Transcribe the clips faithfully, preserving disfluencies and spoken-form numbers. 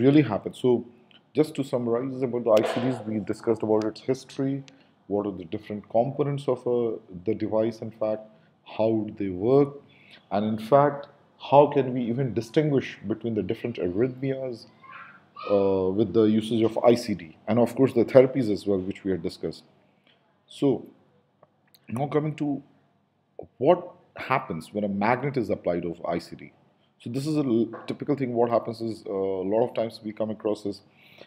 really happen. So just to summarize about the I C Ds, we discussed about its history, what are the different components of uh, the device, in fact, how do they work, and in fact, how can we even distinguish between the different arrhythmias uh, with the usage of I C D, and of course the therapies as well, which we had discussed. So now coming to what happens when a magnet is applied over I C D. So this is a typical thing. What happens is uh, a lot of times we come across is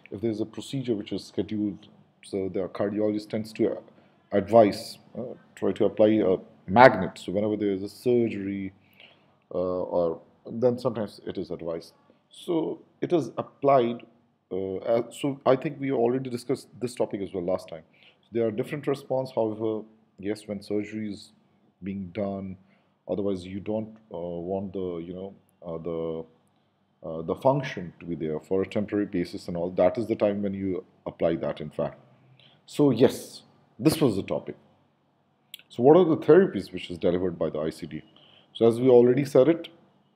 if there is a procedure which is scheduled, so the cardiologist tends to advise, uh, try to apply a magnet. So whenever there is a surgery, uh, or then sometimes it is advised. So it is applied. Uh, as, so I think we already discussed this topic as well last time. So there are different responses. However, yes, when surgery is being done, otherwise you don't uh, want the you know uh, the uh, the function to be there for a temporary basis and all. That is the time when you apply that. In fact, so yes, this was the topic. So what are the therapies which is delivered by the I C D? So as we already said it,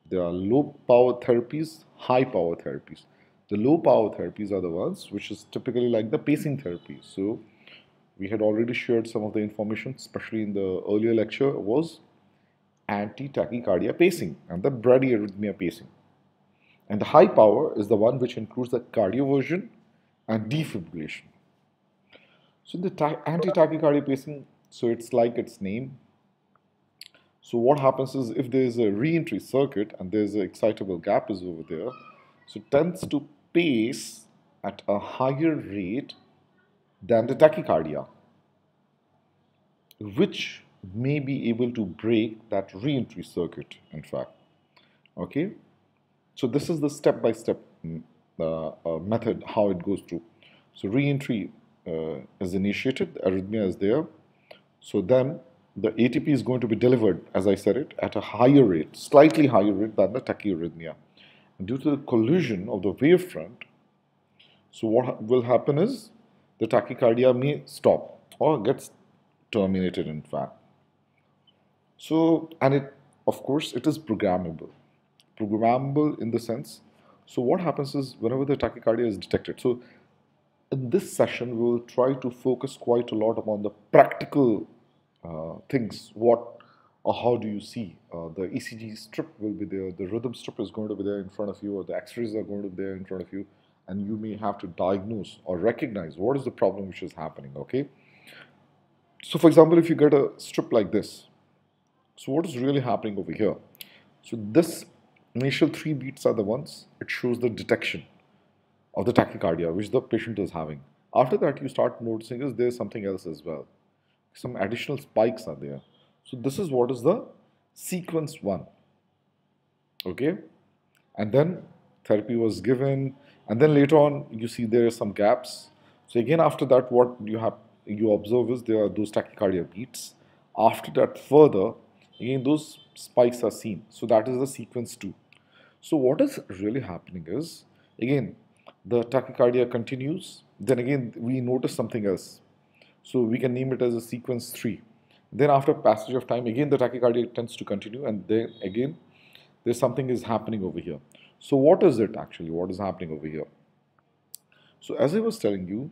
there are low power therapies, high power therapies. The low power therapies are the ones which is typically like the pacing therapy. So we had already shared some of the information, especially in the earlier lecture, was anti-tachycardia pacing and the bradyarrhythmia pacing. And the high power is the one which includes the cardioversion and defibrillation. So the anti-tachycardia pacing, so it's like its name. So what happens is if there is a re-entry circuit and there is an excitable gap is over there, so it tends to pace at a higher rate than the tachycardia, which may be able to break that re-entry circuit, in fact. Okay, so this is the step-by-step -step, uh, uh, method how it goes through. So re-entry uh, is initiated, arrhythmia is there, so then the A T P is going to be delivered, as I said it, at a higher rate, slightly higher rate than the tachyarrhythmia. And due to the collision of the wavefront, so what will happen is the tachycardia may stop or gets terminated, in fact. So, and it, of course, it is programmable. Programmable in the sense, so what happens is whenever the tachycardia is detected, so in this session, we will try to focus quite a lot upon the practical uh, things, what or how do you see. Uh, the E C G strip will be there, the rhythm strip is going to be there in front of you, or the x-rays are going to be there in front of you. And you may have to diagnose or recognize what is the problem which is happening, okay? So, for example, if you get a strip like this, so what is really happening over here? So, this initial three beats are the ones, it shows the detection of the tachycardia which the patient is having. After that, you start noticing is there is something else as well. Some additional spikes are there. So, this is what is the sequence one, okay? And then therapy was given, and then later on you see there are some gaps. So again, after that, what you have you observe is there are those tachycardia beats. After that, further again those spikes are seen. So that is the sequence two. So what is really happening is again the tachycardia continues. Then again we notice something else. So we can name it as a sequence three. Then after passage of time, again the tachycardia tends to continue, and then again there's something is happening over here. So what is it actually? What is happening over here? So as I was telling you,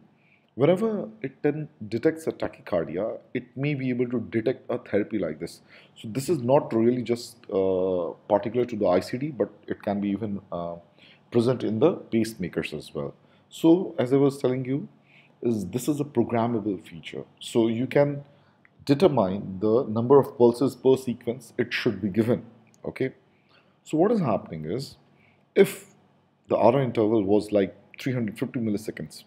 whenever it then detects a tachycardia, it may be able to detect a therapy like this. So this is not really just uh, particular to the I C D, but it can be even uh, present in the pacemakers as well. So as I was telling you, is this is a programmable feature. So you can determine the number of pulses per sequence it should be given. Okay. So what is happening is, if the R O interval was like three hundred fifty milliseconds,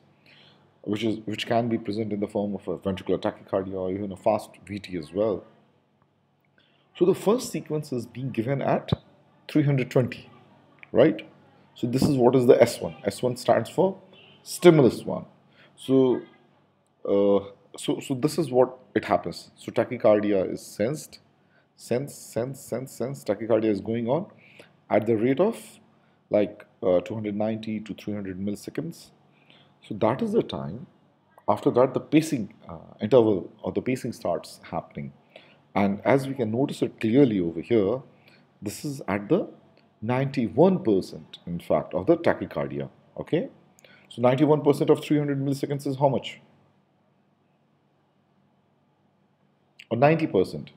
which is which can be present in the form of a ventricular tachycardia or even a fast V T as well. So the first sequence is being given at three hundred twenty, right? So this is what is the S one. S one stands for stimulus one. So, uh, so, so this is what it happens. So tachycardia is sensed, sense, sense, sense, sense. Tachycardia is going on at the rate of like uh, two hundred ninety to three hundred milliseconds. So that is the time. After that, the pacing uh, interval or the pacing starts happening. And as we can notice it clearly over here, this is at the ninety-one percent, in fact, of the tachycardia. Okay, so ninety-one percent of three hundred milliseconds is how much? Or ninety percent.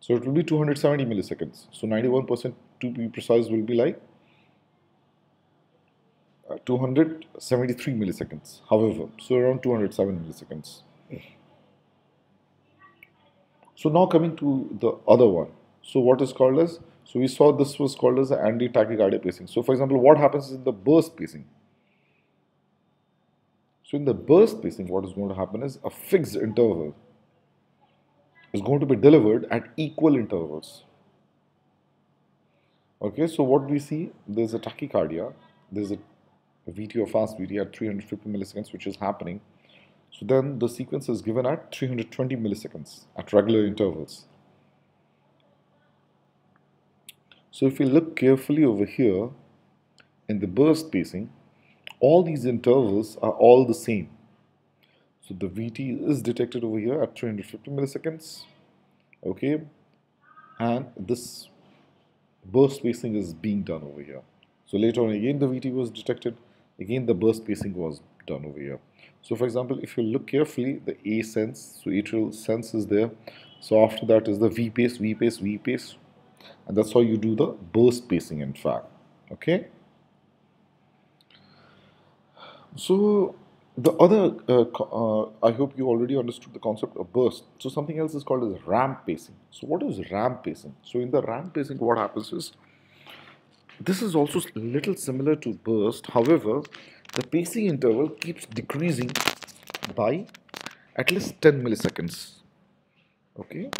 So it will be two hundred seventy milliseconds. So ninety-one percent to be precise will be like uh, two hundred seventy-three milliseconds. However, so around two hundred seven milliseconds. So now coming to the other one. So what is called as, so we saw this was called as anti-tachycardia pacing. So for example, what happens in the burst pacing? So in the burst pacing, what is going to happen is a fixed interval is going to be delivered at equal intervals. Okay, so what we see, there's a tachycardia, there's a V T or fast V T at three hundred fifty milliseconds, which is happening. So then the sequence is given at three hundred twenty milliseconds at regular intervals. So if we look carefully over here in the burst pacing, all these intervals are all the same. So the V T is detected over here at three hundred fifty milliseconds. Okay, and this burst pacing is being done over here. So later on again the V T was detected, again the burst pacing was done over here. So for example, if you look carefully, the A sense, so atrial sense is there. So after that is the V pace, V pace, V pace, and that's how you do the burst pacing in fact. Okay. So the other, uh, uh, I hope you already understood the concept of burst. So something else is called as ramp pacing. So what is ramp pacing? So in the ramp pacing, what happens is, this is also a little similar to burst. However, the pacing interval keeps decreasing by at least ten milliseconds. Okay,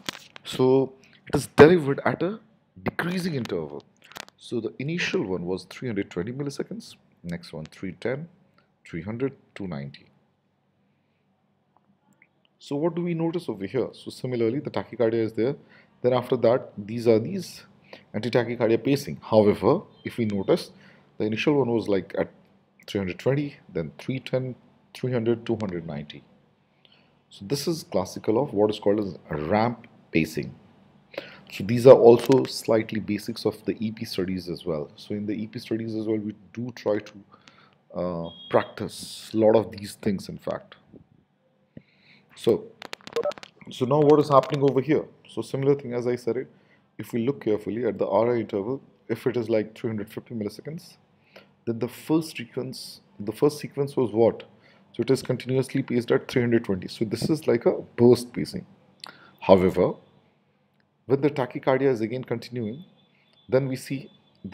so it is delivered at a decreasing interval. So the initial one was three hundred twenty milliseconds. Next one, three ten. three hundred, two ninety. So what do we notice over here? So similarly, the tachycardia is there. Then after that, these are these anti-tachycardia pacing. However, if we notice, the initial one was like at three hundred twenty, then three ten, three hundred, two hundred ninety. So this is classical of what is called as ramp pacing. So these are also slightly basics of the E P studies as well. So in the E P studies as well, we do try to Uh, practice a lot of these things in fact. So so now what is happening over here? So similar thing as I said it, if we look carefully at the R I interval, if it is like three hundred fifty milliseconds, then the first sequence, the first sequence was what? So it is continuously paced at three hundred twenty. So this is like a burst pacing. However, when the tachycardia is again continuing, then we see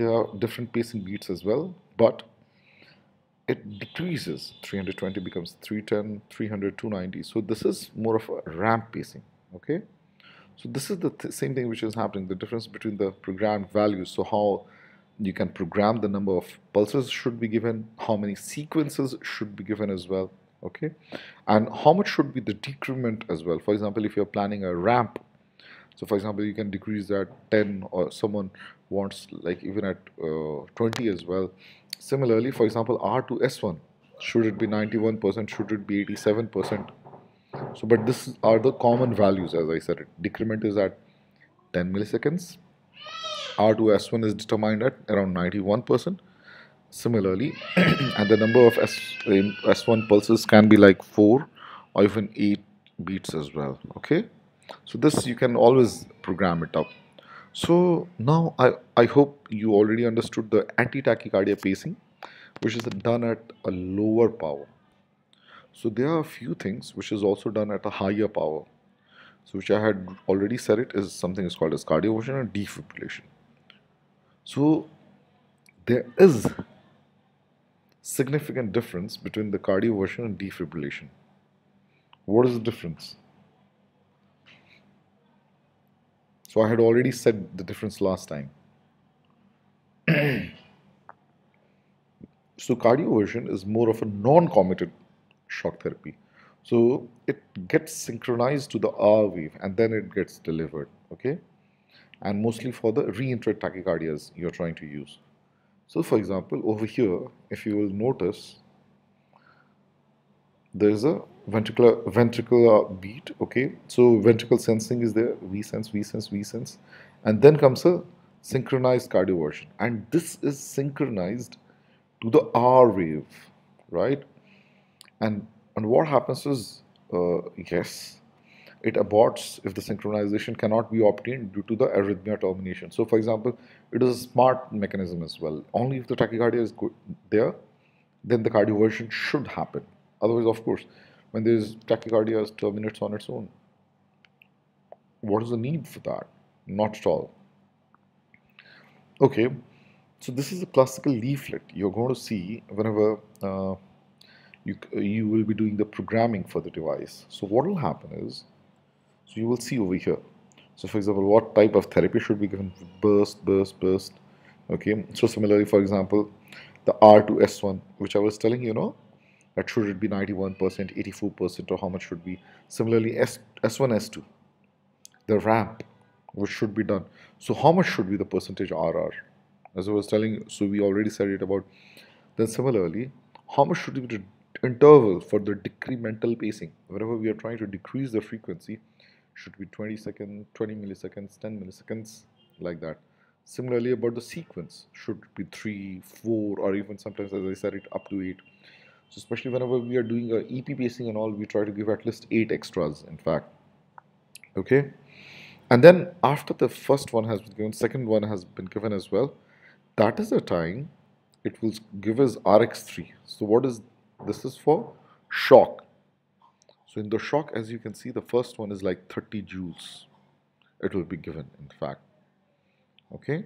there are different pacing beats as well, but it decreases. Three hundred twenty becomes three ten, three hundred, two ninety. So this is more of a ramp pacing. Okay, so this is the th same thing which is happening, the difference between the programmed values. So how you can program the number of pulses should be given, how many sequences should be given as well. Okay, and how much should be the decrement as well. For example, if you're planning a ramp, so for example, you can decrease that ten, or someone wants like even at uh, twenty as well. Similarly, for example, R to S one, should it be ninety-one percent, should it be eighty-seven percent? So, but this are the common values as I said it. Decrement is at ten milliseconds. R to S one is determined at around ninety-one percent. Similarly, and the number of S, S1 pulses can be like four or even eight beats as well. Okay, so this you can always program it up. So now I, I hope you already understood the anti-tachycardia pacing, which is done at a lower power. So there are a few things which is also done at a higher power. So which I had already said it is something is called as cardioversion and defibrillation. So there is significant difference between the cardioversion and defibrillation. What is the difference? So I had already said the difference last time. So cardioversion is more of a non-committed shock therapy. So it gets synchronized to the R wave and then it gets delivered. Okay, and mostly for the reintrant tachycardias you're trying to use. So for example, over here, if you will notice, there is a ventricular ventricular beat. Okay, so ventricle sensing is there, V sense, V sense, V sense, and then comes a synchronized cardioversion, and this is synchronized to the R wave, right? And and what happens is, uh, yes, it aborts if the synchronization cannot be obtained due to the arrhythmia termination. So, for example, it is a smart mechanism as well. Only if the tachycardia is good there, then the cardioversion should happen. Otherwise, of course, when there is tachycardia, it terminates on its own. What is the need for that? Not at all. Okay, so this is a classical leaflet. You're going to see whenever uh, you, you will be doing the programming for the device. So what will happen is, so you will see over here. So for example, what type of therapy should be given? Burst, burst, burst. Okay, so similarly, for example, the R to S one, which I was telling you, know, that should it be ninety-one percent, eighty-four percent, or how much should be? Similarly, S one, S two, the ramp, which should be done. So how much should be the percentage R R? As I was telling you, so we already said it about. Then similarly, how much should be the interval for the decremental pacing? Whenever we are trying to decrease the frequency, should be twenty seconds, twenty milliseconds, ten milliseconds, like that. Similarly, about the sequence, should be three, four, or even sometimes, as I said, it up to eight. So especially whenever we are doing a E P pacing and all, we try to give at least eight extras, in fact. Okay, and then after the first one has been given, second one has been given as well, that is the time it will give us R X three. So what is this is for? Shock. So in the shock, as you can see, the first one is like thirty joules. It will be given, in fact. Okay.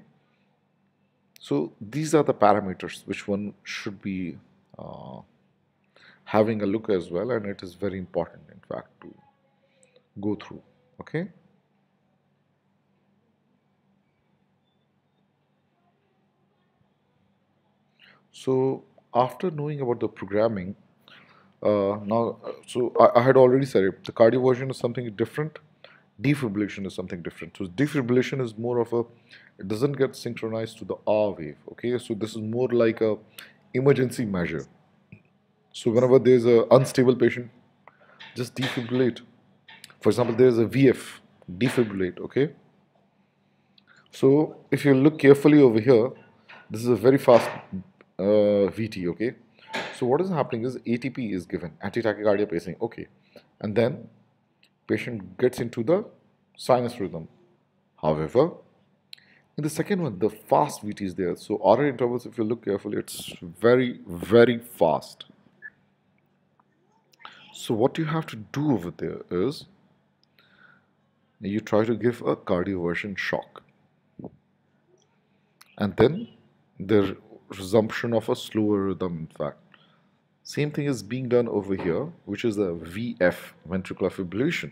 So these are the parameters which one should be uh, having a look as well, and it is very important, in fact, to go through. Okay. So after knowing about the programming, Uh, now, so I, I had already said it, the cardioversion is something different, defibrillation is something different. So defibrillation is more of a, it doesn't get synchronized to the R wave, okay? So this is more like a emergency measure. So whenever there is an unstable patient, just defibrillate. For example, there is a V F, defibrillate, okay? So if you look carefully over here, this is a very fast uh, V T, okay? So what is happening is A T P is given, anti-tachycardia pacing, okay, and then patient gets into the sinus rhythm. However, in the second one, the fast V T is there. So R R intervals, if you look carefully, it's very, very fast. So what you have to do over there is you try to give a cardioversion shock, and then there resumption of a slower rhythm, in fact. Same thing is being done over here, which is the V F, ventricular fibrillation.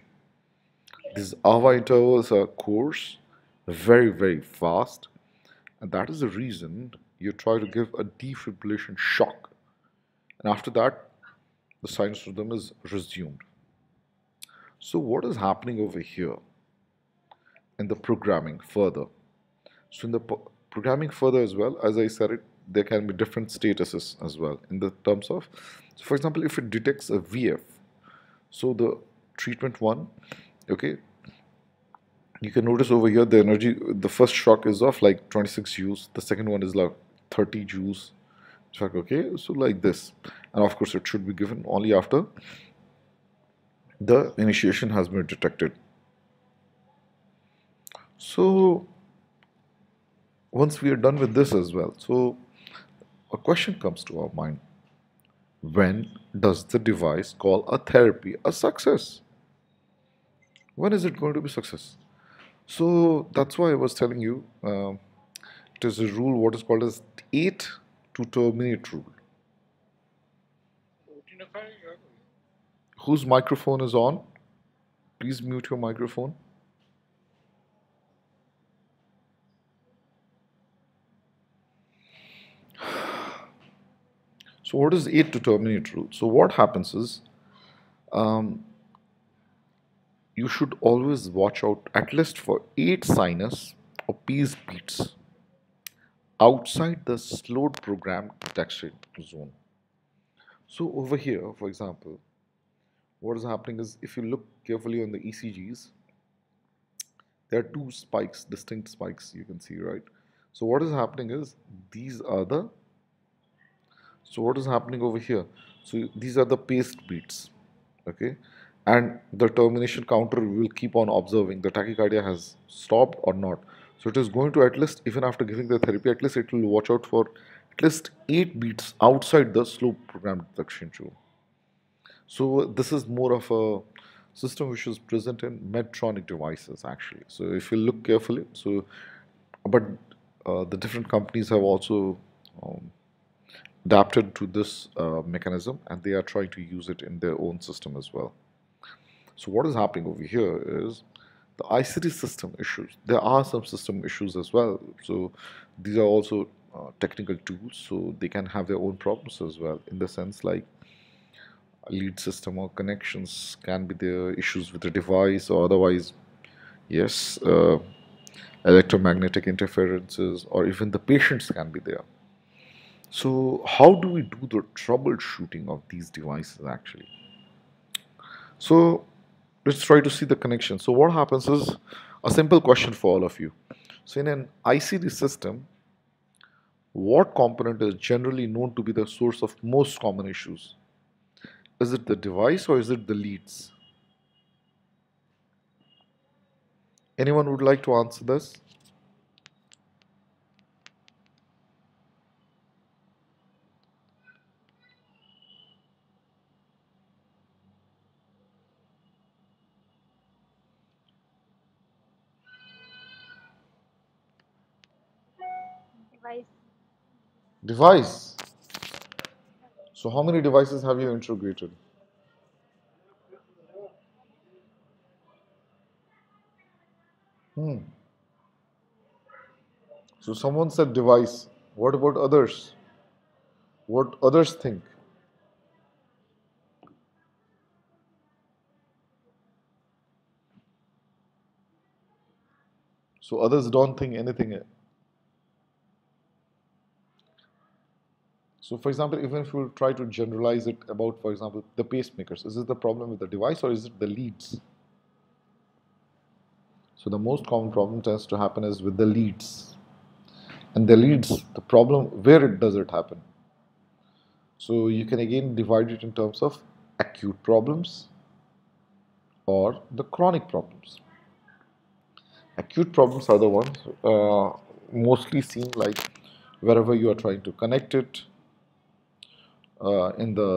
These A V A intervals are coarse, very, very fast, and that is the reason you try to give a defibrillation shock. And after that, the sinus rhythm is resumed. So what is happening over here in the programming further? So in the programming further as well, as I said it, there can be different statuses as well in the terms of, so for example, if it detects a V F, so the treatment one, okay, you can notice over here the energy, the first shock is of like twenty-six joules, the second one is like thirty joules, okay, so like this, and of course it should be given only after the initiation has been detected. So once we are done with this as well, so a question comes to our mind. When does the device call a therapy a success? When is it going to be success? So that's why I was telling you, uh, it is a rule, what is called as eight to terminate rule. Whose microphone is on? Please mute your microphone. So what is eight to terminate rule? So what happens is, um, you should always watch out at least for eight sinus or paced beats outside the slowed program detection zone. So over here, for example, what is happening is, if you look carefully on the E C Gs, there are two spikes, distinct spikes, you can see, right? So what is happening is, these are the So what is happening over here? So these are the paced beats, okay, and the termination counter will keep on observing the tachycardia has stopped or not. So it is going to, at least even after giving the therapy, at least it will watch out for at least eight beats outside the slow programmed detection tube. So this is more of a system which is present in Medtronic devices actually. So if you look carefully, so but uh, the different companies have also um, adapted to this uh, mechanism, and they are trying to use it in their own system as well. So what is happening over here is the I C D system issues. There are some system issues as well. So these are also uh, technical tools, so they can have their own problems as well, in the sense like lead system or connections can be there, issues with the device or otherwise, yes, uh, electromagnetic interferences, or even the patients can be there. So how do we do the troubleshooting of these devices actually? So let's try to see the connection. So what happens is a simple question for all of you. So in an I C D system, what component is generally known to be the source of most common issues? Is it the device or is it the leads? Anyone would like to answer this? Device. Device. So how many devices have you integrated? Hmm. So someone said device. What about others? What others think? So others don't think anything. So, for example, even if we try to generalize it about, for example, the pacemakers, is it the problem with the device or is it the leads? So, the most common problem tends to happen is with the leads. And the leads, the problem, where it does it happen? So, you can again divide it in terms of acute problems or the chronic problems. Acute problems are the ones uh, mostly seen like wherever you are trying to connect it, Uh, in the,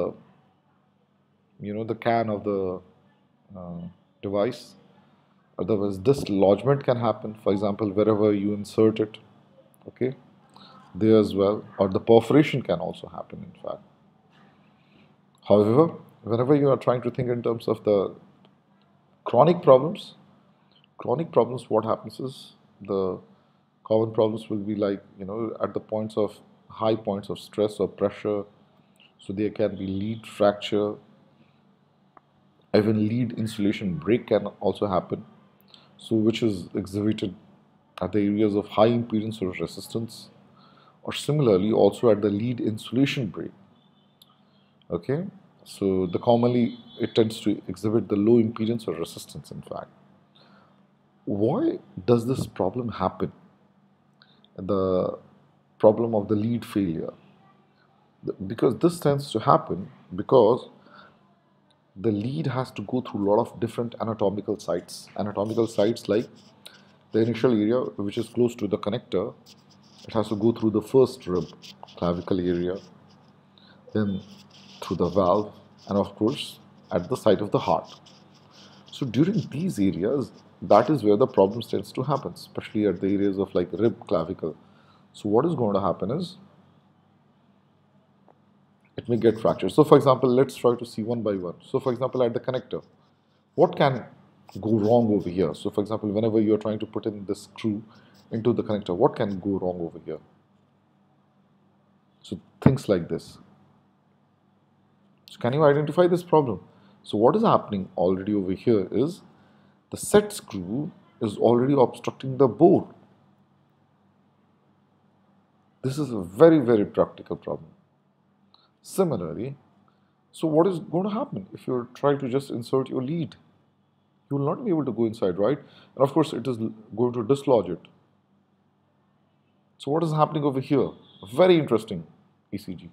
you know, the can of the uh, device. Otherwise, dislodgement can happen, for example, wherever you insert it, okay, there as well, or the perforation can also happen, in fact. However, whenever you are trying to think in terms of the chronic problems, chronic problems, what happens is the common problems will be like, you know, at the points of, high points of stress or pressure. So there can be lead fracture, even lead insulation break can also happen, so which is exhibited at the areas of high impedance or resistance, or similarly also at the lead insulation break. Okay, so the commonly it tends to exhibit the low impedance or resistance, in fact. Why does this problem happen? The problem of the lead failure. Because this tends to happen because the lead has to go through a lot of different anatomical sites. Anatomical sites like the initial area which is close to the connector, it has to go through the first rib, clavicle area, then through the valve, and of course at the site of the heart. So during these areas, that is where the problem tends to happen, especially at the areas of like rib, clavicle. So what is going to happen is it may get fractured. So, for example, let's try to see one by one. So, for example, at the connector, what can go wrong over here? So, for example, whenever you are trying to put in this screw into the connector, what can go wrong over here? So, things like this. So, can you identify this problem? So, what is happening already over here is the set screw is already obstructing the board. This is a very, very practical problem. Similarly, so what is going to happen if you try to just insert your lead? You will not be able to go inside, right? And of course, it is going to dislodge it. So what is happening over here? Very interesting E C G.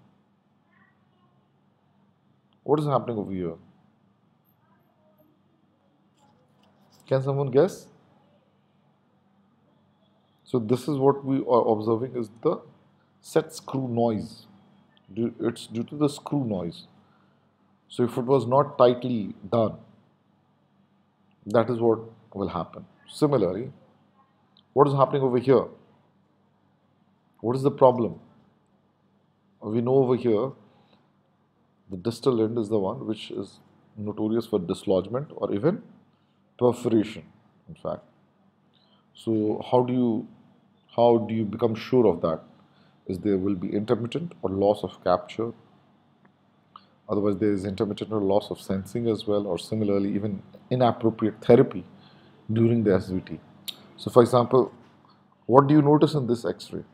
What is happening over here? Can someone guess? So this is what we are observing is the set screw noise. It's due to the screw noise. So if it was not tightly done, that is what will happen. Similarly, what is happening over here? What is the problem? We know over here the distal end is the one which is notorious for dislodgement or even perforation, in fact. So how do you how do you become sure of that? Is there will be intermittent or loss of capture. Otherwise there is intermittent or loss of sensing as well, or similarly even inappropriate therapy during the S V T. So for example, what do you notice in this X-ray?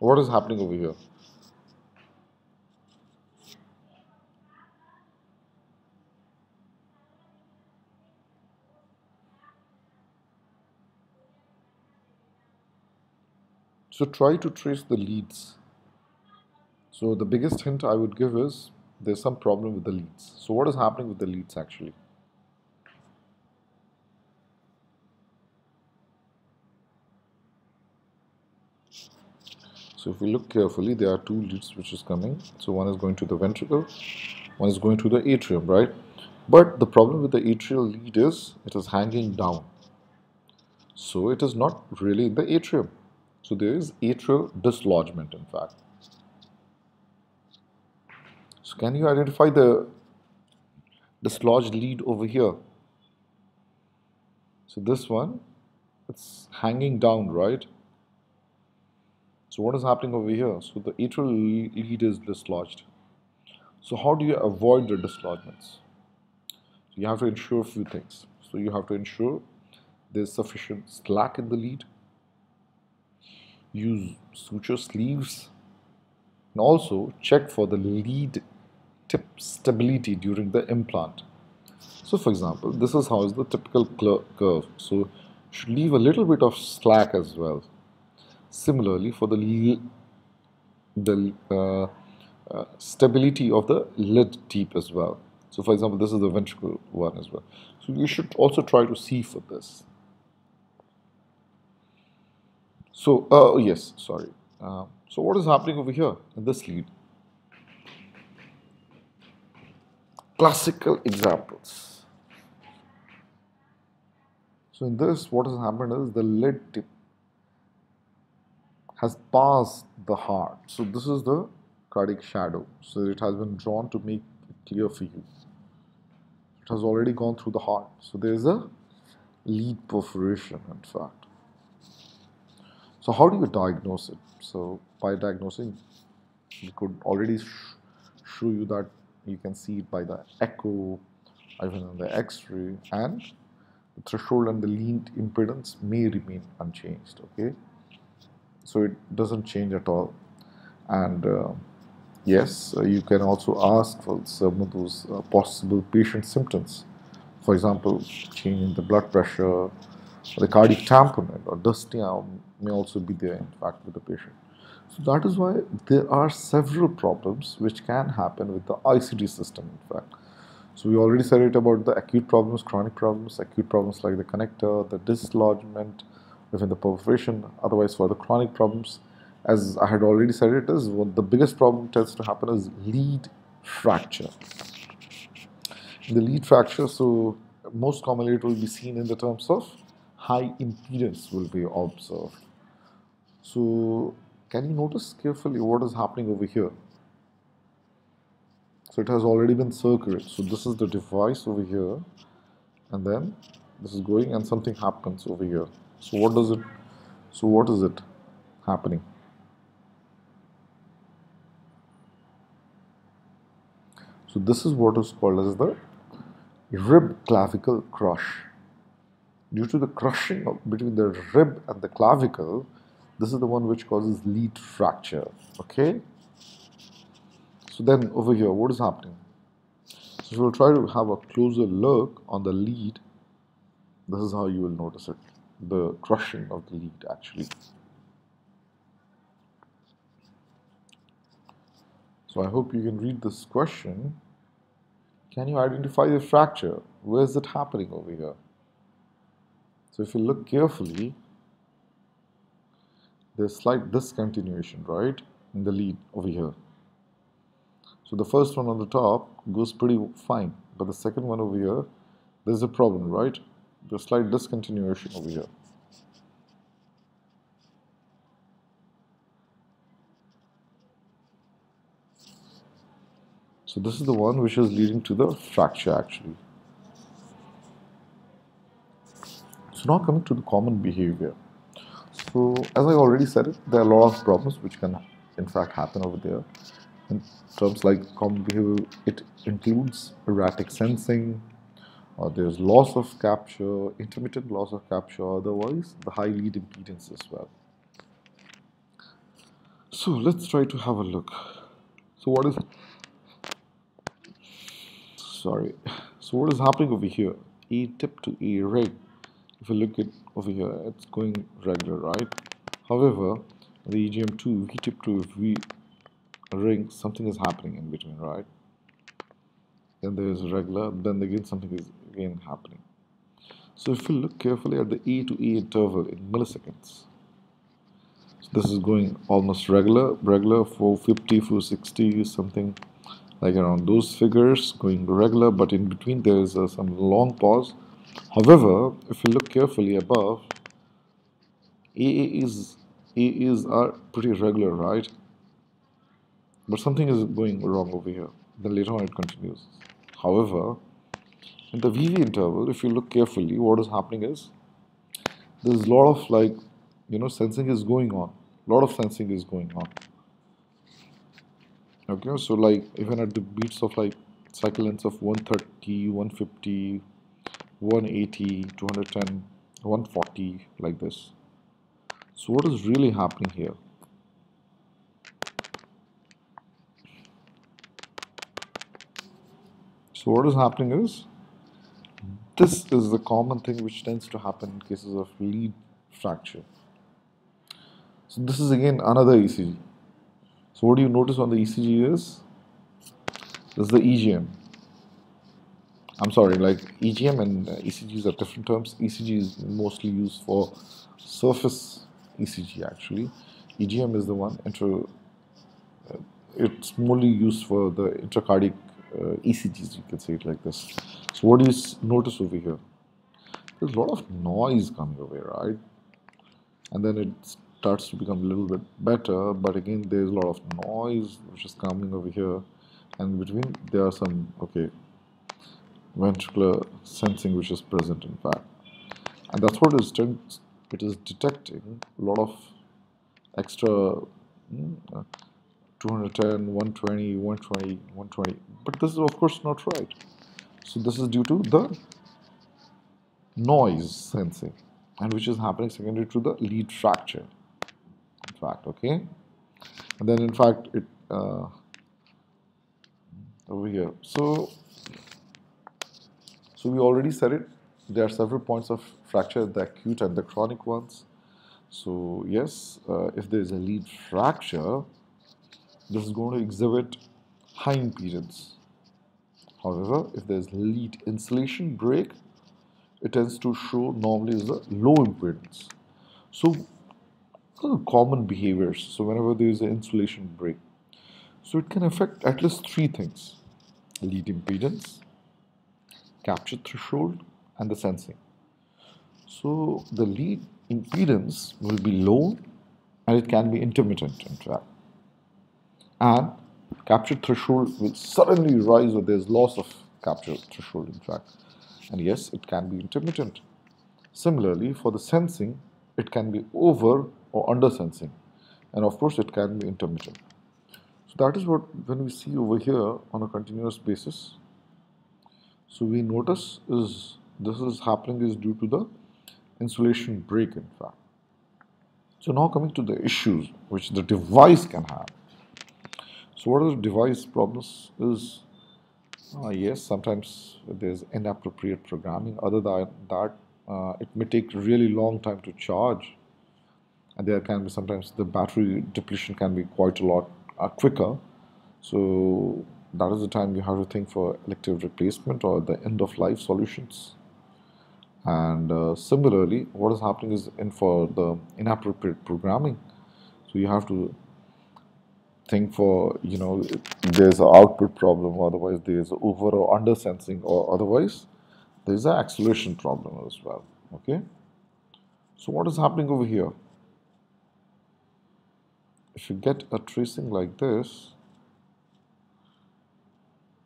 What is happening over here? So try to trace the leads. So the biggest hint I would give is there's some problem with the leads. So what is happening with the leads actually? So if we look carefully, there are two leads which is coming. So one is going to the ventricle, one is going to the atrium, right? But the problem with the atrial lead is it is hanging down. So it is not really in the atrium. So there is atrial dislodgement, in fact. So can you identify the dislodged lead over here? So this one, it's hanging down, right? So what is happening over here? So the atrial lead is dislodged. So how do you avoid the dislodgements? So you have to ensure a few things. So you have to ensure there's sufficient slack in the lead. Use suture sleeves, and also check for the lead tip stability during the implant. So for example, this is how is the typical curve. So you should leave a little bit of slack as well. Similarly, for the, the uh, uh, stability of the lid tip as well. So for example, this is the ventricle one as well. So you should also try to see for this. So, uh, yes, sorry. Uh, so, what is happening over here in this lead? Classical examples. So, in this, what has happened is the lead tip has passed the heart. So, this is the cardiac shadow. So, it has been drawn to make it clear for you. It has already gone through the heart. So, there is a lead perforation, in fact. So how do you diagnose it? So by diagnosing, we could already sh show you that you can see it by the echo, even in the X-ray, and the threshold and the lead impedance may remain unchanged, okay? So it doesn't change at all. And uh, yes, uh, you can also ask for some of those uh, possible patient symptoms. For example, change in the blood pressure, the cardiac tamponade or dyspnea may also be there, in fact, with the patient. So that is why there are several problems which can happen with the I C D system, in fact. So we already said it about the acute problems, chronic problems, acute problems like the connector, the dislodgement, even the perforation. Otherwise, for the chronic problems, as I had already said, it is well, the biggest problem tends to happen is lead fracture. The lead fracture, so most commonly it will be seen in the terms of high impedance will be observed. So, can you notice carefully what is happening over here? So, it has already been circuited. So, this is the device over here, and then this is going, and something happens over here. So, what does it? So, what is it happening? So, this is what is called as the rib clavicle crush. Due to the crushing of, between the rib and the clavicle, this is the one which causes lead fracture, okay? So then over here, what is happening? So we'll try to have a closer look on the lead. This is how you will notice it, the crushing of the lead actually. So I hope you can read this question. Can you identify the fracture? Where is it happening over here? So if you look carefully, there's slight discontinuation, right, in the lead over here. So the first one on the top goes pretty fine, but the second one over here, there's a problem, right? There's slight discontinuation over here. So this is the one which is leading to the fracture actually. So now coming to the common behavior. So as I already said it, there are a lot of problems which can in fact happen over there. In terms like common behavior, it includes erratic sensing, or there's loss of capture, intermittent loss of capture, otherwise the high lead impedance as well. So let's try to have a look. So what is Sorry. So what is happening over here? E tip to E rig. If you look at over here, it's going regular, right? However, the E G M two, V tip to V ring, something is happening in between, right? Then there is regular, then again something is again happening. So if you look carefully at the E to E interval in milliseconds, so this is going almost regular, regular four fifty, four sixty, something. Like around those figures, going regular, but in between there is uh, some long pause. However, if you look carefully above, A As, A As are pretty regular, right? But something is going wrong over here. Then later on it continues. However, in the V V interval, if you look carefully, what is happening is there's a lot of like, you know, sensing is going on. A lot of sensing is going on. Okay, so like even at the beats of like cycle lengths of one thirty, one fifty, one eighty, two ten, one forty, like this. So what is really happening here? So what is happening is, this is the common thing which tends to happen in cases of lead fracture. So this is again another E C G. So what do you notice on the E C G is, this is the E G M. I'm sorry, like E G M and E C Gs are different terms. E C G is mostly used for surface E C G actually. E G M is the one, inter, uh, it's mostly used for the intracardiac uh, E C Gs, you can say it like this. So what do you notice over here? There's a lot of noise coming over, right? And then it's starts to become a little bit better, but again there is a lot of noise which is coming over here, and between there are some okay ventricular sensing which is present in fact, and that's what it is, it is detecting a lot of extra two ten, one twenty, one twenty, one twenty, but this is of course not right. So this is due to the noise sensing, and which is happening secondary to the lead fracture. In fact, okay, and then in fact it uh, over here. So, so we already said it. There are several points of fracture: the acute and the chronic ones. So yes, uh, if there is a lead fracture, this is going to exhibit high impedance. However, if there is lead insulation break, it tends to show normally is the low impedance. So common behaviors, so whenever there is an insulation break, so it can affect at least three things: lead impedance, capture threshold, and the sensing. So the lead impedance will be low, and it can be intermittent in fact, and capture threshold will suddenly rise or there is loss of capture threshold in fact, and yes, it can be intermittent. Similarly, for the sensing, it can be over or under sensing, and of course it can be intermittent. So that is what when we see over here on a continuous basis, so we notice is this is happening is due to the insulation break in fact. So now coming to the issues which the device can have. So what are the device problems is, Uh, yes, sometimes there's inappropriate programming. Other than that, uh, it may take really long time to charge, and there can be sometimes the battery depletion can be quite a lot uh, quicker. So that is the time you have to think for elective replacement or the end-of-life solutions. And uh, similarly, what is happening is in for the inappropriate programming. So you have to think for, you know, there's an output problem, otherwise there's over or under sensing, or otherwise there's an acceleration problem as well. Okay. So what is happening over here? If you get a tracing like this,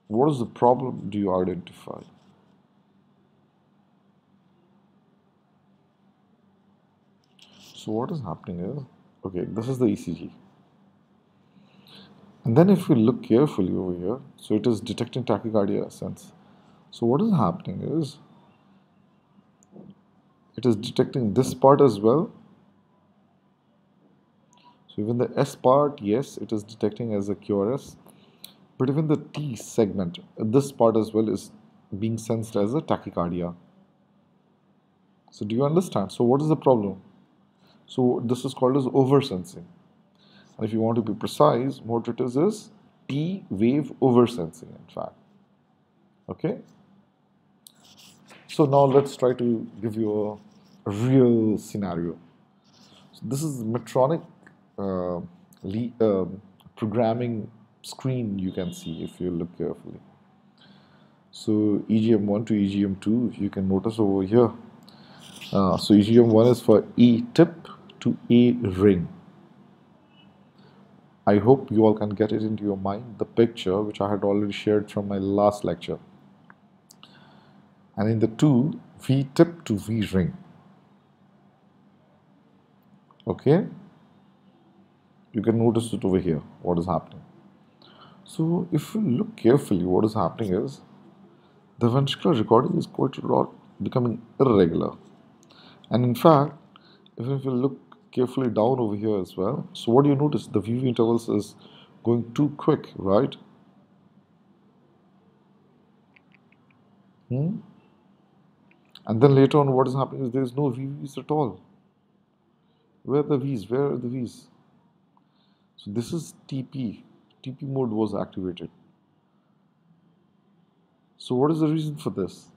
what is the problem do you identify? So what is happening is, okay, this is the E C G. And then if we look carefully over here, so it is detecting tachycardia sense. So what is happening is, it is detecting this part as well. So even the S part, yes, it is detecting as a Q R S. But even the T segment, this part as well is being sensed as a tachycardia. So do you understand? So what is the problem? So this is called as oversensing. And if you want to be precise, what it is is T wave oversensing, in fact. Okay? So now let's try to give you a real scenario. So this is Medtronic uh, uh, programming screen you can see if you look carefully. So E G M one to E G M two, you can notice over here. Uh, so E G M one is for E tip to A ring. I hope you all can get it into your mind, the picture which I had already shared from my last lecture. And in the two, V tip to V ring. Okay? You can notice it over here, what is happening. So if you look carefully, what is happening is the ventricular recording is quite a lot becoming irregular. And in fact, even if you look carefully down over here as well, so what do you notice? The V V intervals is going too quick, right? Hmm? And then later on, what is happening is there is no V Vs at all. Where are the Vs? Where are the Vs? So this is T P. T P mode was activated. So what is the reason for this?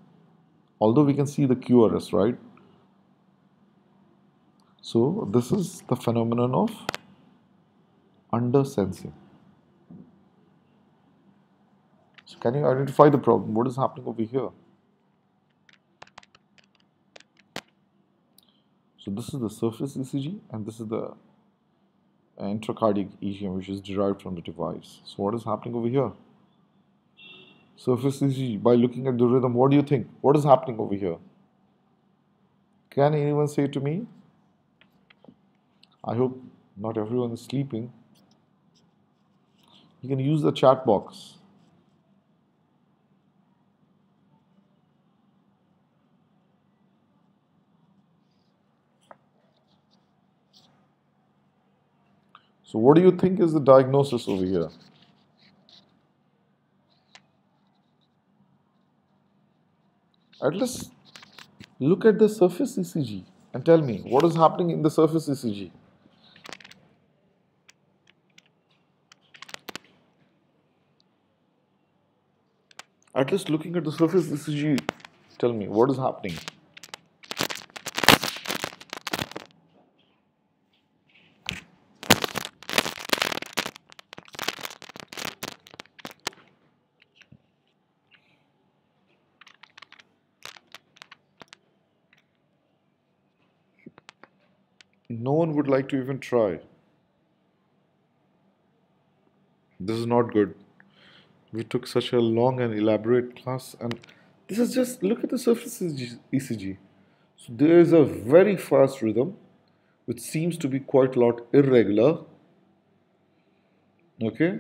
Although we can see the Q R S, right? So this is the phenomenon of undersensing. So can you identify the problem? What is happening over here? So this is the surface E C G and this is the intracardiac E G M, which is derived from the device. So what is happening over here? Surface E C G, by looking at the rhythm, what do you think? What is happening over here? Can anyone say to me? I hope not everyone is sleeping. You can use the chat box. So what do you think is the diagnosis over here? At least look at the surface E C G and tell me what is happening in the surface E C G. At least looking at the surface E C G, tell me what is happening. No one would like to even try. This is not good. We took such a long and elaborate class, and this is just, look at the surface E C G. So there is a very fast rhythm, which seems to be quite a lot irregular, okay,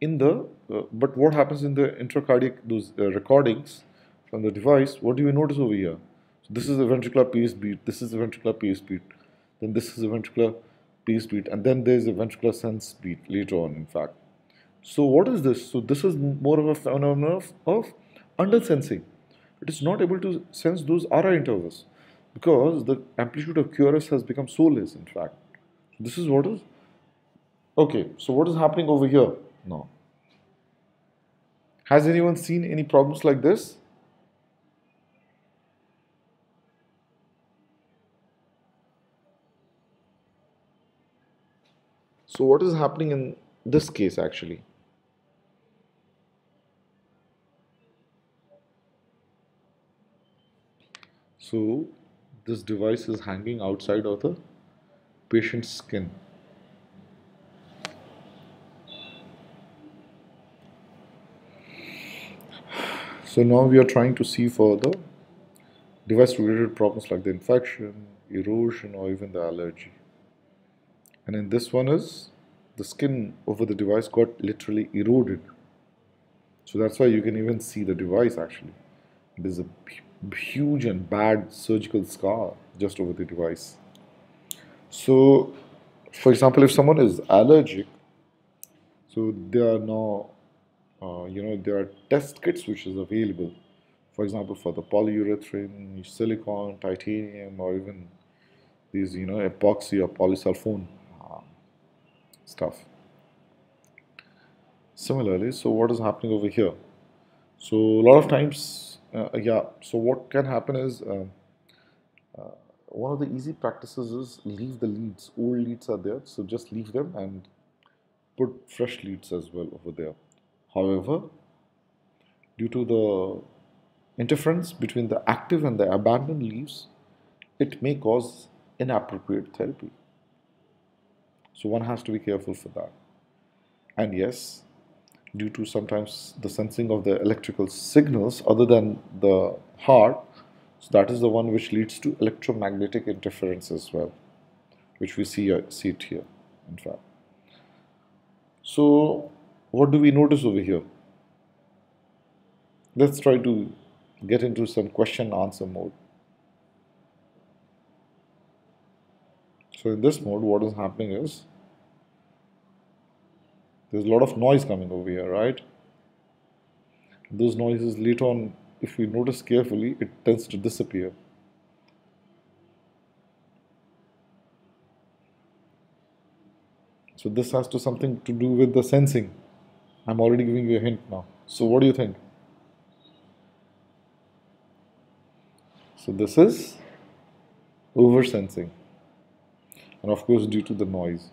in the, uh, but what happens in the intracardiac, those uh, recordings from the device, what do you notice over here? This is the ventricular pace beat, this is the ventricular pace beat, then this is the ventricular pace beat, and then there is a ventricular sense beat later on, in fact. So what is this? So this is more of a phenomenon of, of undersensing. It is not able to sense those R I intervals because the amplitude of Q R S has become so less, in fact. This is what is... Okay, so what is happening over here now? Has anyone seen any problems like this? So what is happening in this case actually? So this device is hanging outside of the patient's skin. So now we are trying to see for the device-related problems like the infection, erosion, or even the allergy. And in this one is the skin over the device got literally eroded. So that's why you can even see the device actually. It is a huge and bad surgical scar just over the device. So, for example, if someone is allergic, so there are now, uh, you know, there are test kits which is available. For example, for the polyurethane, silicone, titanium, or even these, you know, epoxy or polysulfone stuff. Similarly, so what is happening over here? So a lot of times, uh, yeah, so what can happen is, uh, uh, one of the easy practices is leave the leads. Old leads are there, so just leave them and put fresh leads as well over there. However, due to the interference between the active and the abandoned leaves, it may cause inappropriate therapy. So one has to be careful for that. And yes, due to sometimes the sensing of the electrical signals other than the heart, so that is the one which leads to electromagnetic interference as well, which we see, see it here, in fact. So what do we notice over here? Let's try to get into some question answer mode. So in this mode, what is happening is, there's a lot of noise coming over here, right? Those noises later on, if we notice carefully, it tends to disappear. So this has to something to do with the sensing. I'm already giving you a hint now. So what do you think? So this is oversensing. And of course, due to the noise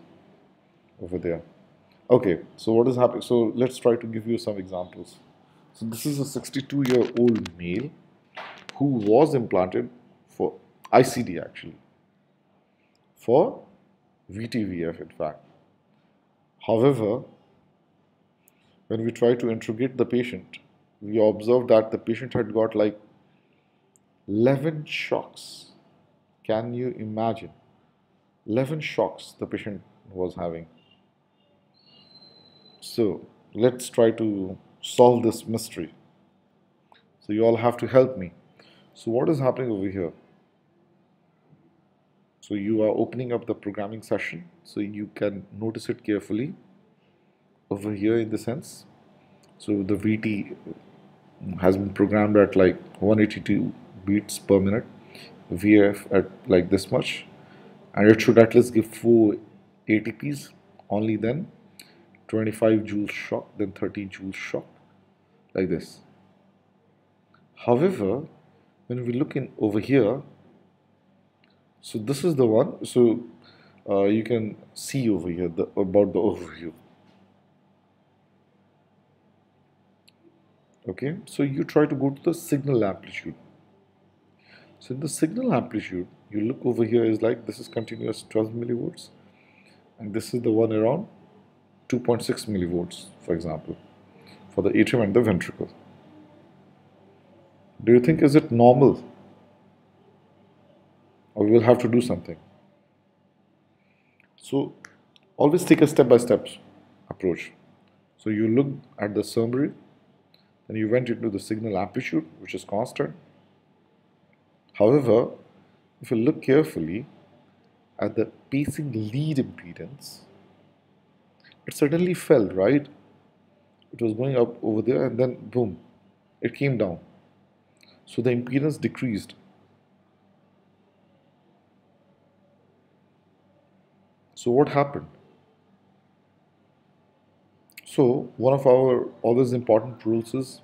over there. Okay, so what is happening? So let's try to give you some examples. So this is a sixty-two-year-old male who was implanted for I C D actually, for V T V F in fact. However, when we try to interrogate the patient, we observed that the patient had got like eleven shocks. Can you imagine? eleven shocks the patient was having. So let's try to solve this mystery. So you all have to help me. So what is happening over here? So you are opening up the programming session, so you can notice it carefully over here in the sense. So the V T has been programmed at like one eighty-two beats per minute, V F at like this much. And it should at least give four A T Ps, only then twenty-five joules shock, then thirty joules shock, like this. However, when we look in over here, so this is the one, so uh, you can see over here the, about the overview. Okay, so you try to go to the signal amplitude. So the signal amplitude, you look over here is like this is continuous twelve millivolts, and this is the one around two point six millivolts, for example, for the atrium and the ventricle. Do you think is it normal, or we will have to do something? So always take a step-by-step approach. So you look at the summary, then you went into the signal amplitude, which is constant. However, if you look carefully at the pacing lead impedance, it suddenly fell, right? It was going up over there and then boom, it came down. So the impedance decreased. So what happened? So one of our always important rules is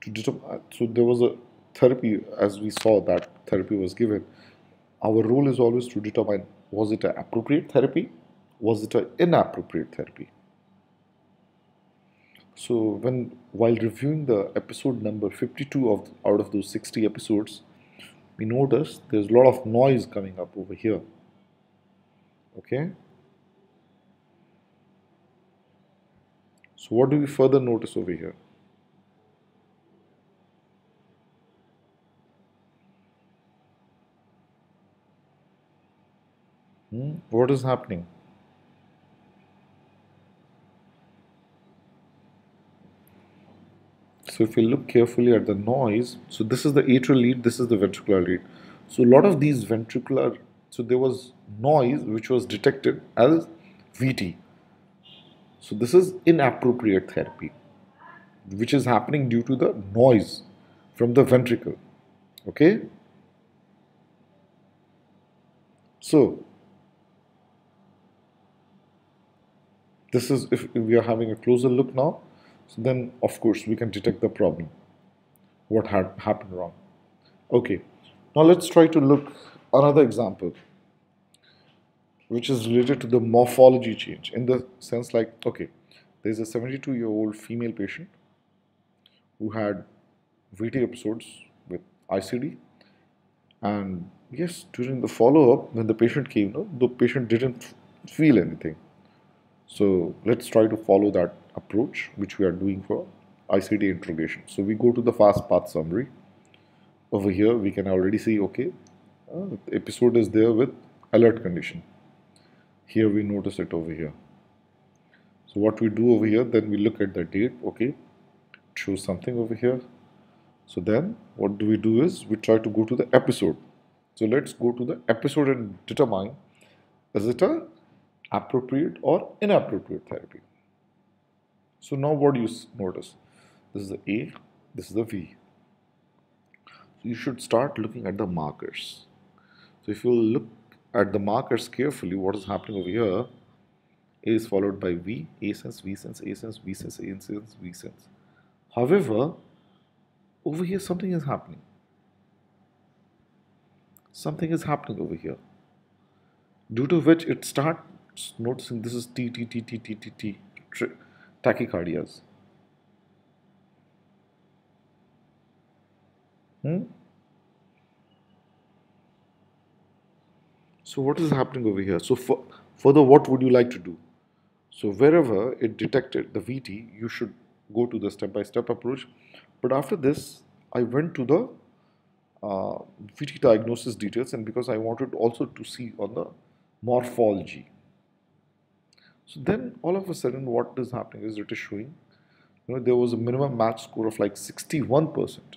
to determine, so there was a therapy, as we saw that therapy was given. Our rule is always to determine, was it an appropriate therapy? Was it an inappropriate therapy? So when while reviewing the episode number fifty-two of out of those sixty episodes, we notice there's a lot of noise coming up over here. Okay. So what do we further notice over here? Hmm? What is happening? So if you look carefully at the noise, so this is the atrial lead, this is the ventricular lead. So a lot of these ventricular, so there was noise which was detected as V T. So this is inappropriate therapy, which is happening due to the noise from the ventricle. Okay. So this is, if we are having a closer look now, so then of course we can detect the problem, what had happened wrong. Okay, now let's try to look another example which is related to the morphology change, in the sense like, okay, there's a seventy-two year old female patient who had V T episodes with I C D, and yes, during the follow-up when the patient came, no, the patient didn't feel anything. So let's try to follow that approach which we are doing for I C D interrogation. So we go to the fast path summary. Over here we can already see, okay, uh, the episode is there with alert condition. Here we notice it over here. So what we do over here, then we look at the date, okay, choose something over here. So then what do we do is we try to go to the episode. So let's go to the episode and determine, is it a appropriate or inappropriate therapy. So now what do you notice? This is the A, this is the V. So you should start looking at the markers. So if you look at the markers carefully, what is happening over here, A is followed by V, A sense, V sense, A sense, V sense, A sense, V sense. However, over here something is happening. Something is happening over here, due to which it starts noticing this is T, T, T, T, T, T, T, T tachycardias. Hmm? So what is happening over here? So for, further, what would you like to do? So wherever it detected the V T, you should go to the step-by-step approach. But after this, I went to the uh, V T diagnosis details, and because I wanted also to see on the morphology. So then all of a sudden what is happening is it is showing, you know, there was a minimum match score of like sixty-one percent,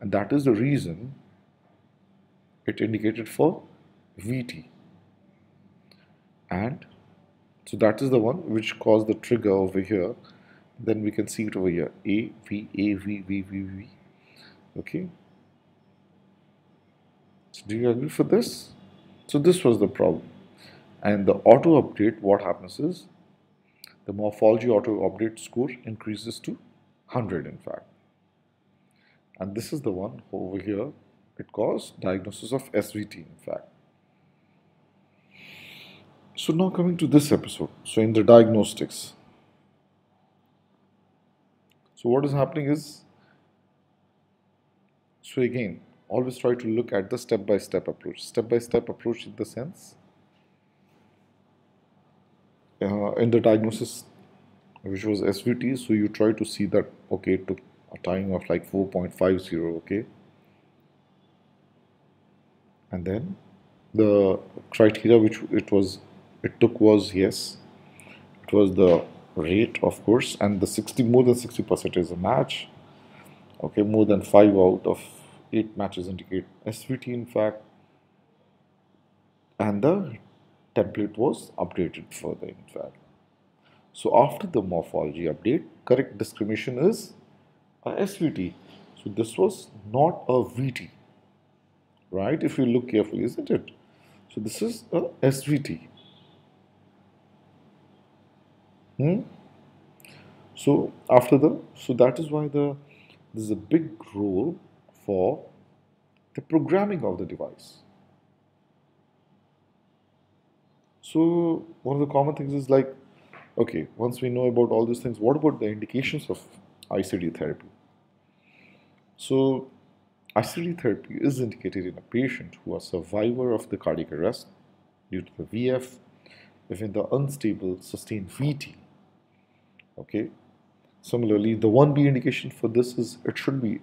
and that is the reason it indicated for V T, and so that is the one which caused the trigger over here. Then we can see it over here, A, V, A, V, V, V, V. Okay, so do you agree for this? So this was the problem. And the auto update, what happens is the morphology auto update score increases to one hundred, in fact. And this is the one over here, it caused diagnosis of S V T, in fact. So now coming to this episode, so in the diagnostics. So what is happening is, so again, always try to look at the step-by-step approach. Step-by-step approach in the sense, uh, in the diagnosis which was S V T, so you try to see that, okay, it took a time of like four point five zero, okay, and then the criteria which it was it took was, yes, it was the rate, of course, and the sixty, more than sixty percent is a match. Okay, more than five out of eight matches indicate S V T, in fact, and the template was updated further, in fact. So after the morphology update, correct discrimination is a S V T. So this was not a V T, right? If you look carefully, isn't it? So this is a S V T. hmm? So after the so that is why the this is a big role for the programming of the device. So one of the common things is like, okay, once we know about all these things, what about the indications of I C D therapy? So I C D therapy is indicated in a patient who is a survivor of the cardiac arrest due to the V F, if in the unstable sustained V T. Okay. Similarly, the one B indication for this is it should be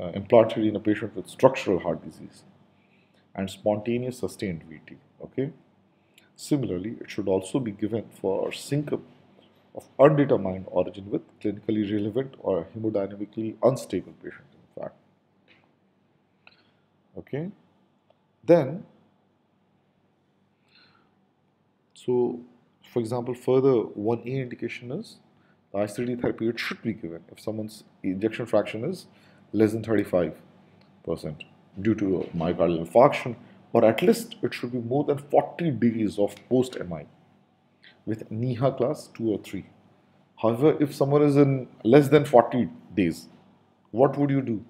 uh, implanted in a patient with structural heart disease and spontaneous sustained V T. Okay. Similarly, it should also be given for syncope of undetermined origin with clinically relevant or hemodynamically unstable patient, in fact. Okay. Then, so for example, further one A indication is the I C D therapy it should be given if someone's ejection fraction is less than thirty-five percent due to myocardial infarction, or at least it should be more than forty degrees of post-M I with N Y H A class two or three. However, if someone is in less than forty days, what would you do?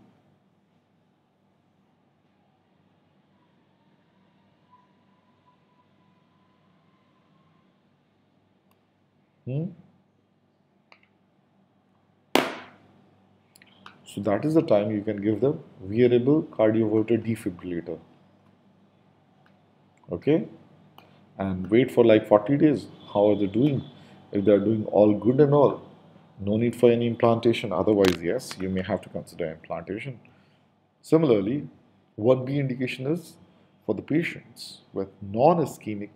Hmm? So that is the time you can give them variable cardioverter defibrillator. Okay, and wait for like forty days. How are they doing? If they are doing all good and all, no need for any implantation. Otherwise, yes, you may have to consider implantation. Similarly, one B indication is for the patients with non-ischemic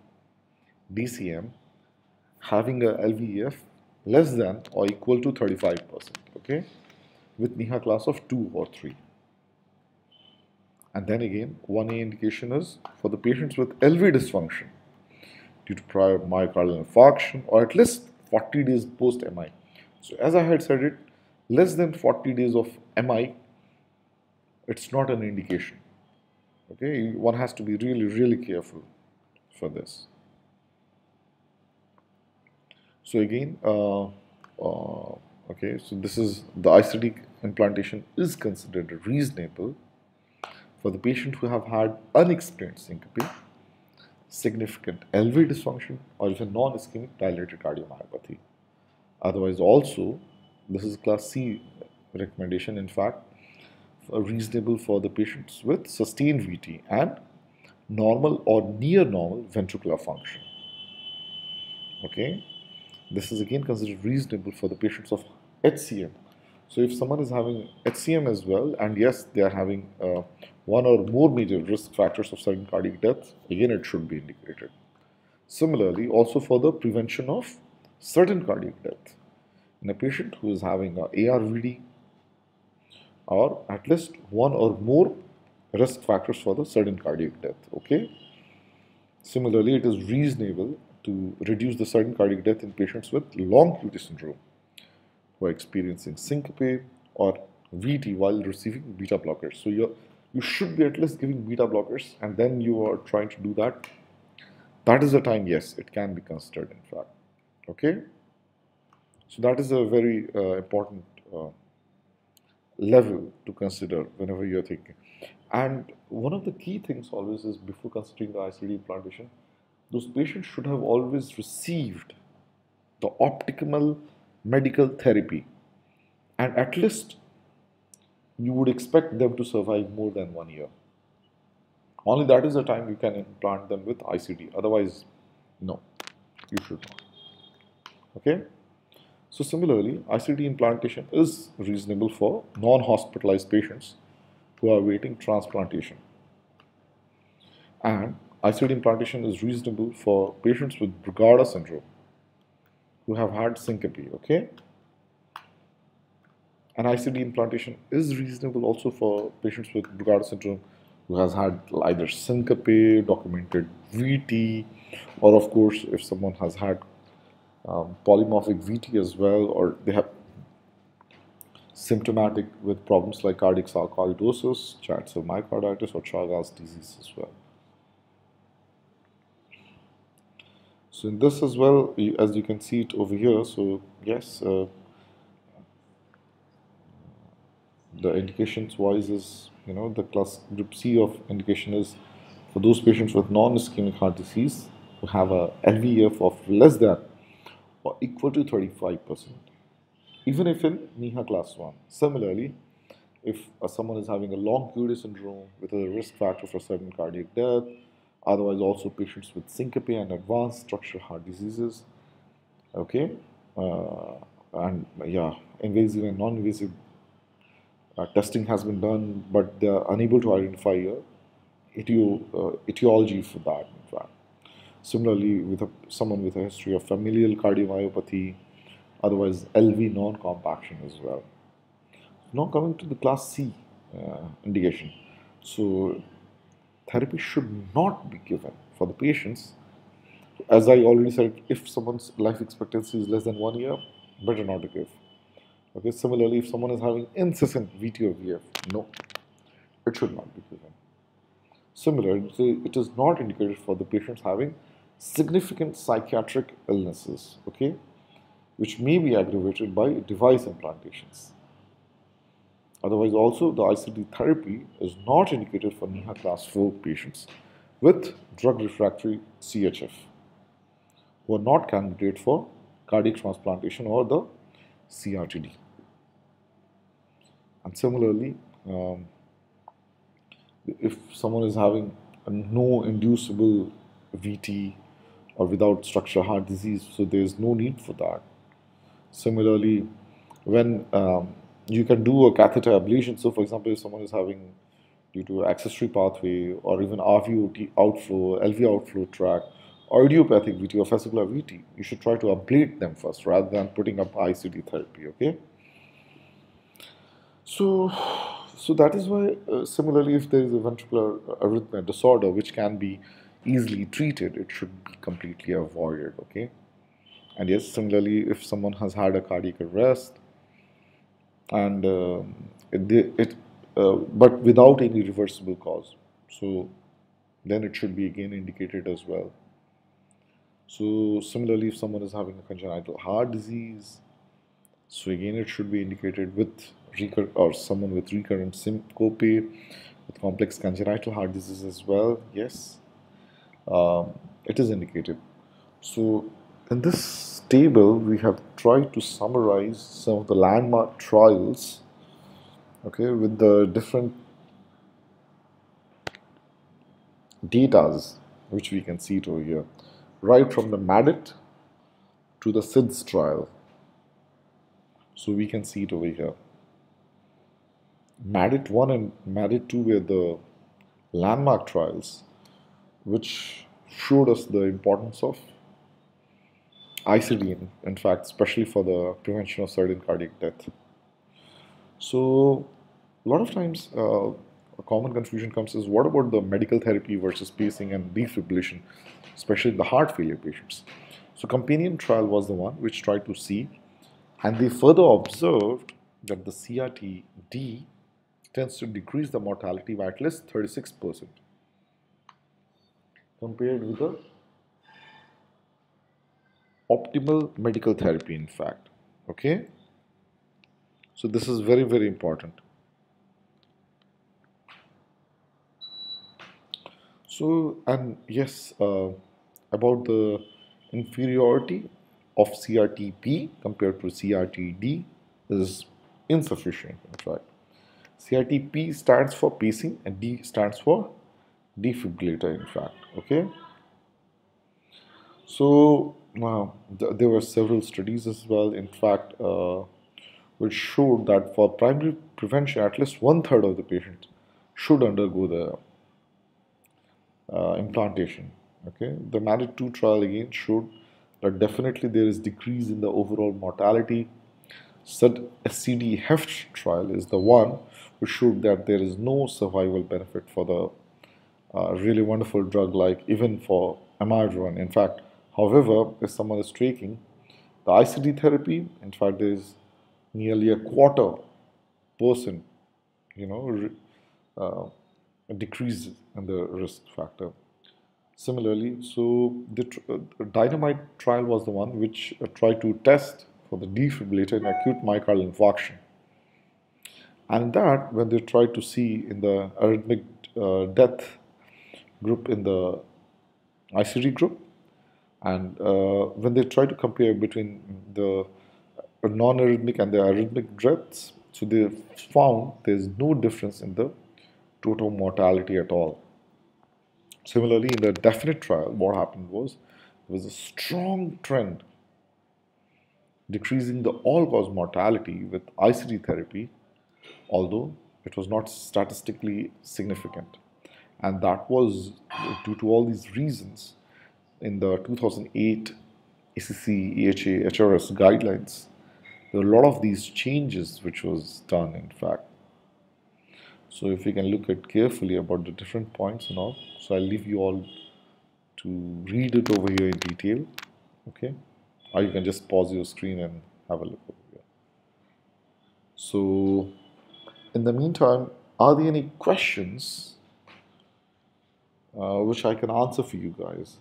D C M having a L V E F less than or equal to thirty-five percent. Okay, with N Y H A class of two or three. And then again, one A indication is for the patients with L V dysfunction due to prior myocardial infarction or at least forty days post-M I. So as I had said it, less than forty days of M I, it's not an indication. Okay, one has to be really, really careful for this. So again, uh, uh, okay, so this is the I C D implantation is considered reasonable for the patient who have had unexplained syncope, significant L V dysfunction, or even non-ischemic dilated cardiomyopathy. Otherwise, also, this is class C recommendation, in fact, reasonable for the patients with sustained V T and normal or near normal ventricular function. Okay, this is again considered reasonable for the patients of H C M. So if someone is having H C M as well, and yes, they are having uh, one or more major risk factors of sudden cardiac death, again it should be indicated. Similarly, also for the prevention of certain cardiac death in a patient who is having an A R V D or at least one or more risk factors for the sudden cardiac death. Okay. Similarly, it is reasonable to reduce the sudden cardiac death in patients with long Q T syndrome who are experiencing syncope or V T while receiving beta blockers. So you're, you should be at least giving beta blockers, and then you are trying to do that. That is the time, yes, it can be considered, in fact. Okay? So that is a very uh, important uh, level to consider whenever you're thinking. And one of the key things always is before considering the I C D implantation, those patients should have always received the optimal medical therapy, and at least you would expect them to survive more than one year. Only that is the time you can implant them with I C D. Otherwise, no, you should not. Okay. So similarly, I C D implantation is reasonable for non-hospitalized patients who are awaiting transplantation, and I C D implantation is reasonable for patients with Brugada syndrome who have had syncope, okay? And I C D implantation is reasonable also for patients with Brugada syndrome who has had either syncope, documented V T, or of course, if someone has had um, polymorphic V T as well, or they have symptomatic with problems like cardiac sarcoidosis, chance of myocarditis, or Chagas disease as well. So in this as well, as you can see it over here, so yes, uh, the indications wise is, you know, the class group C of indication is for those patients with non-ischemic heart disease who have a L V E F of less than or equal to thirty-five percent, even if in N Y H A class one. Similarly, if uh, someone is having a long Q D syndrome with a risk factor for sudden cardiac death, otherwise also patients with syncope and advanced structural heart diseases, okay, uh, and yeah, invasive and non-invasive uh, testing has been done, but they are unable to identify a etio, uh, etiology for that, in fact. Similarly, with a, someone with a history of familial cardiomyopathy, otherwise L V non-compaction as well. Now coming to the class C uh, indication, so therapy should not be given for the patients. As I already said, if someone's life expectancy is less than one year, better not to give. Okay, similarly, if someone is having incessant V T or V F, no, it should not be given. Similarly, it is not indicated for the patients having significant psychiatric illnesses, okay, which may be aggravated by device implantations. Otherwise, also the I C D therapy is not indicated for N Y H A class four patients with drug refractory C H F who are not candidate for cardiac transplantation or the C R T D. And similarly, um, if someone is having a no inducible V T or without structural heart disease, so there is no need for that. Similarly, when um, you can do a catheter ablation. So, for example, if someone is having due to accessory pathway or even R V O T outflow, L V outflow track, or idiopathic V T or fascicular V T, you should try to ablate them first rather than putting up I C D therapy. Okay. So, so that is why. Uh, similarly, if there is a ventricular arrhythmia disorder which can be easily treated, it should be completely avoided. Okay. And yes, similarly, if someone has had a cardiac arrest. And uh, it, it uh, but without any reversible cause, so then it should be again indicated as well. So similarly, if someone is having a congenital heart disease, so again it should be indicated with recur or someone with recurrent syncope with complex congenital heart disease as well. Yes, um, it is indicated. So in this table, we have tried to summarize some of the landmark trials, okay, with the different datas which we can see it over here, right from the MADIT to the SIDS trial. So we can see it over here. MADIT one and MADIT two were the landmark trials which showed us the importance of I C D, in, in fact, especially for the prevention of sudden cardiac death. So, a lot of times, uh, a common confusion comes is, what about the medical therapy versus pacing and defibrillation, especially in the heart failure patients? So, COMPANION trial was the one which tried to see, and they further observed that the C R T D tends to decrease the mortality by at least thirty-six percent compared with the optimal medical therapy, in fact. Okay, so this is very, very important. So, and yes, uh, about the inferiority of C R T P compared to C R T D is insufficient, in fact. C R T P stands for pacing and D stands for defibrillator, in fact. Okay, so now, there were several studies as well, in fact, uh, which showed that for primary prevention, at least one third of the patients should undergo the uh, implantation. Okay, the MADIT two trial again showed that definitely there is decrease in the overall mortality. SCD S C D HEFT trial is the one which showed that there is no survival benefit for the uh, really wonderful drug, like even for M I drug. In fact, however, if someone is taking the I C D therapy, in fact, there is nearly a quarter percent, you know, uh, decrease in the risk factor. Similarly, so the tr uh, DINAMIT trial was the one which uh, tried to test for the defibrillator in acute myocardial infarction. And that, when they tried to see in the arrhythmic uh, death group in the I C D group, and uh, when they tried to compare between the non-arrhythmic and the arrhythmic deaths, so they found there's no difference in the total mortality at all. Similarly, in the DEFINITE trial, what happened was there was a strong trend decreasing the all-cause mortality with I C D therapy, although it was not statistically significant. And that was due to all these reasons. In the two thousand eight A C C, E H A, H R S guidelines, there were a lot of these changes which was done, in fact. So if we can look at carefully about the different points and all, so I'll leave you all to read it over here in detail, okay? Or you can just pause your screen and have a look over here. So in the meantime, are there any questions uh, which I can answer for you guys?